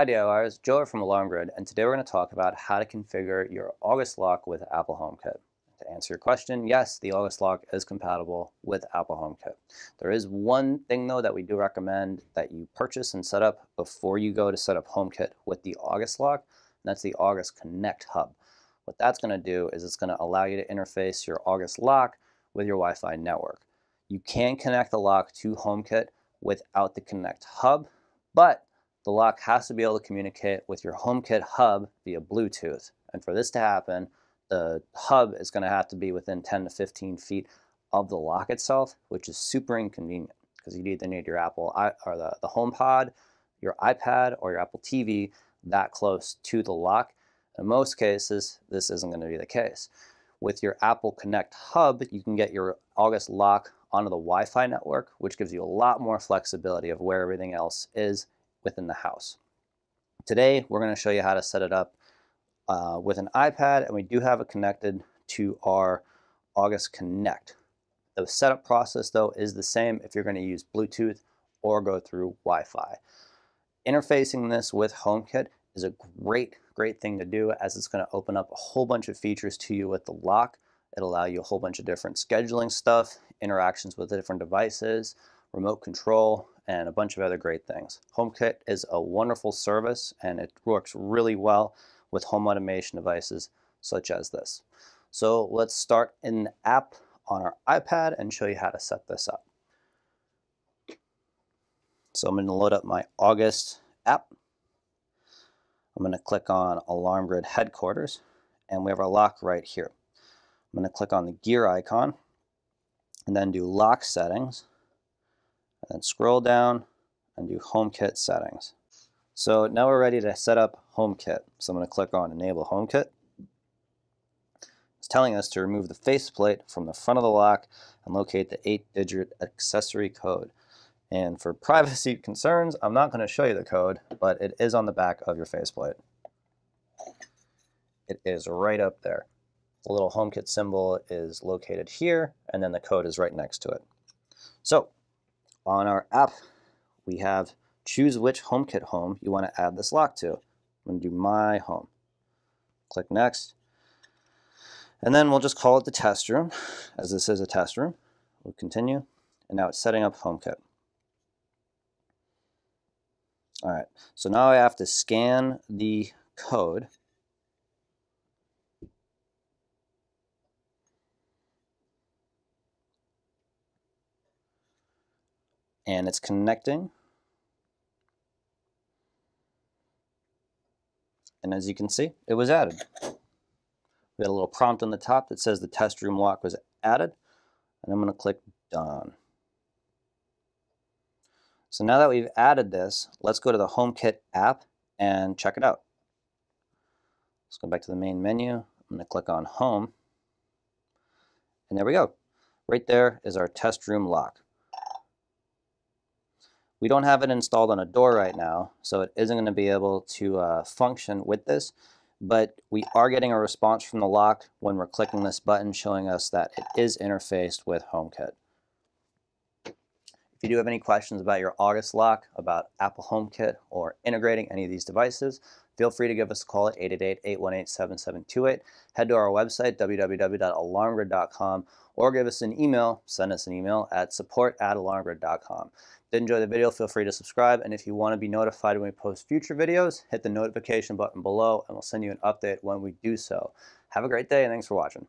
Hi DIYers, Joe from Alarm Grid, and today we're going to talk about how to configure your August lock with Apple HomeKit. To answer your question, yes, the August lock is compatible with Apple HomeKit. There is one thing though that we do recommend that you purchase and set up before you go to set up HomeKit with the August lock, and that's the August Connect Hub. What that's going to do is it's going to allow you to interface your August lock with your Wi-Fi network. You can connect the lock to HomeKit without the Connect Hub, but the lock has to be able to communicate with your HomeKit Hub via Bluetooth. And for this to happen, the hub is going to have to be within 10 to 15 feet of the lock itself, which is super inconvenient because you either need your Apple or the HomePod, your iPad, or your Apple TV that close to the lock. In most cases, this isn't going to be the case. With your Apple Connect Hub, you can get your August lock onto the Wi-Fi network, which gives you a lot more flexibility of where everything else is within the house. Today, we're going to show you how to set it up with an iPad, and we do have it connected to our August Connect. The setup process, though, is the same if you're going to use Bluetooth or go through Wi-Fi. Interfacing this with HomeKit is a great thing to do, as it's going to open up a whole bunch of features to you with the lock. It'll allow you a whole bunch of different scheduling stuff, interactions with different devices, remote control, and a bunch of other great things. HomeKit is a wonderful service, and it works really well with home automation devices such as this. So let's start in the app on our iPad and show you how to set this up. So I'm going to load up my August app. I'm going to click on Alarm Grid Headquarters, and we have our lock right here. I'm going to click on the gear icon and then do Lock Settings, and then scroll down and do HomeKit Settings. So now we're ready to set up HomeKit. So I'm going to click on Enable HomeKit. It's telling us to remove the faceplate from the front of the lock and locate the 8-digit accessory code. And for privacy concerns, I'm not going to show you the code, but it is on the back of your faceplate. It is right up there. The little HomeKit symbol is located here, and then the code is right next to it. So on our app, we have choose which HomeKit home you want to add this lock to. I'm going to do my home. Click Next. And then we'll just call it the test room, as this is a test room. We'll continue. And now it's setting up HomeKit. All right, so now I have to scan the code. And it's connecting. And as you can see, it was added. We got a little prompt on the top that says the test room lock was added. And I'm going to click Done. So now that we've added this, let's go to the HomeKit app and check it out. Let's go back to the main menu. I'm going to click on Home. And there we go. Right there is our test room lock. We don't have it installed on a door right now, so it isn't going to be able to function with this, but we are getting a response from the lock when we're clicking this button, showing us that it is interfaced with HomeKit. If you do have any questions about your August lock, about Apple HomeKit, or integrating any of these devices, feel free to give us a call at 888-818-7728. Head to our website, www.alarmgrid.com, or give us an email, send us an email at support@alarmgrid.com. If you enjoy the video, feel free to subscribe, and if you want to be notified when we post future videos, hit the notification button below, and we'll send you an update when we do so. Have a great day, and thanks for watching.